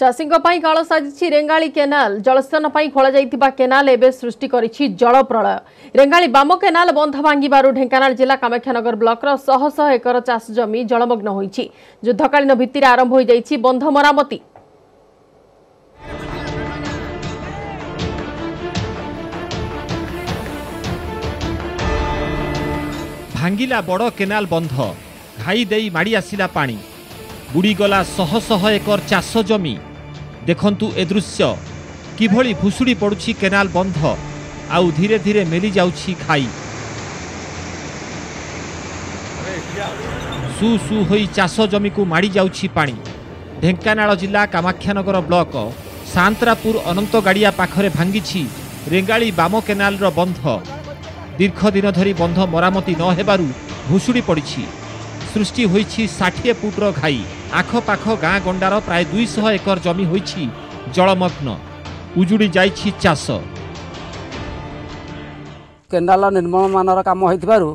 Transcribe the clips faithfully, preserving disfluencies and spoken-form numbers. चाषी काल साजिश रेंगाली केनाल जलस्नान खोल केनाल एवं सृष्टि करिछि जल प्रलय। रेंगाली बाम केनाल बंध भांगिबारु ढेंकानाल जिला कामाक्षानगर ब्लॉकर शह शह एकर चाष जमी जलमग्न होइछि। युद्धकालीन भित्तिरे आरंभ हो जाइछि बंध मरामती। भांगिला बड़ केनाल बंध घाई देई माड़ी आसिला पानी बुड़ीगला शह शह एकर चाष जमी। देखंतु ए दृश्य किभली भुसुड़ी पड़ुछि केनाल बंध आउ धीरे धीरे मेली जाउछि खाई। सु सु होई चाष जमी को माड़ी जाउछि पानी। ढेंकानाल जिला कामाक्षानगर ब्लॉक सांतरापुर अनंत गाड़िया पाखरे भांगिछि रेंगाली बाम केनाल रो बंध। दीर्घ दिन धरी बंध मरामती न हेबारु भुसुड़ी पड़िछि। सृष्टि होइछि साठिए फुटर घाई। आखपाख गाँ गंडार प्राय दुई सौ एकर जमी होइछि जलमग्न। उजुड़ी जाइछि चाष। केनाल निर्माण मानर काम होइथिबारु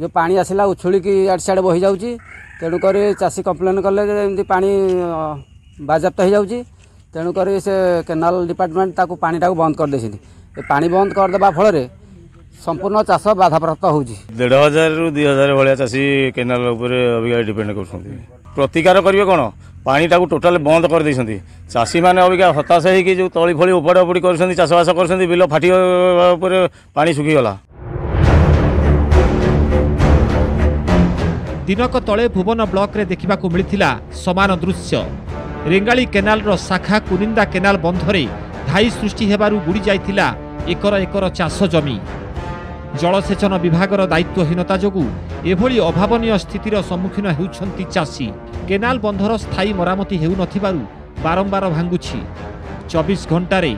जो पानी आसिला उछुलिकी आड़ साइड बही जाउछि। तेणुक चाषी कम्प्लेन कले जे पानी बाजाप्त हो जाउछि। तेणुक से केनाल डिपार्टमेंट ताकू पानी ताकू बंद कर देछि। ए पानी बंद कर देबा फल रे संपूर्ण चाष बाधाप्राप्त होउछि। डेढ़ हजार रु दुई हजार भाया चाषी केनाल उपरे अबिका डिपेंड करछन्ती। प्रतिकार करिवे कोन पानी ताकू टोटल बंद कर देछन्ती। चाषी माने अबिका हताश हे कि जो तळी फळी उपाड़ उपड़ी करछन्ती चाष बास करछन्ती बिलो फाटी उपरे पानी सुखी गला। दिनक तले भुवन ब्लॉक रे देखा मिलता समान दृश्य। रेंगाली केनाल रो शाखा कुनिंदा केनाल बंधरे धाई सृष्टि हेबारु बुड़ी जाइथिला एकर एकर चाष जमी। जलसेचन विभागर दायित्वहीनता जोगु एभली अभावनीय स्थितिर सम्मुखीन हेउछन्ति चाषी। केनाल बंधर स्थायी मरामती हेउ नथिबारु बारंबार भांगुछि। चौबीस घंटारे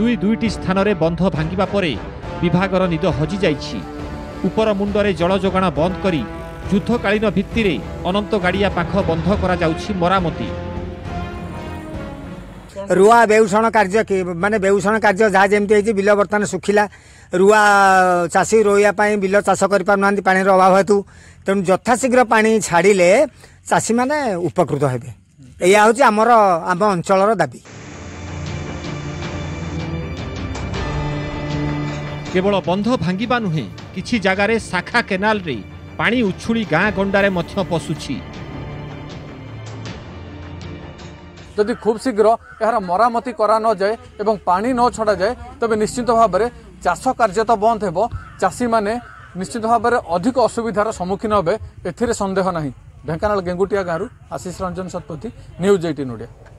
दुई दुईटी स्थानरे बंध भांगिबा परे विभागर निद हजि जाइछि। उपर मुंडरे जल जोगाण बंद करी युद्धकालीन भित्तिरे अनंत गाड़िया पाख बंध करा जाउछि मरामती। रुआ बेउषण कार्य माने बेउषण कार्य जहाँ जमी होती बिल बर्तमान सुखिला। रुआ चाषी रोईवाई बिल चाष करपार पानी अभाव हेतु तेणु यथाशीघ्र पानी छाड़े चाषी मैंने उपकृत हे। या हूँ आमर आम अंचल दाबी। केवल बंध भांगिबा नुहे किछि जगार शाखा केनाल रे पानी उछुड़ी गाँ गंडारे पशुछि। जदि खूब शीघ्र यार मरामती करा न जाए एवं पानी न छड़ा जाए तबे निश्चित भाव में चाष कार्य तो बंद हेबो। चाषी माने निश्चित भाव में अधिक असुविधार सम्मुखीन हेबे एथिरे संदेह नहीं। ढेंकानाल गेंगुटिया गाँव आशीष रंजन शतपथी न्यूज अठारह ओडिया।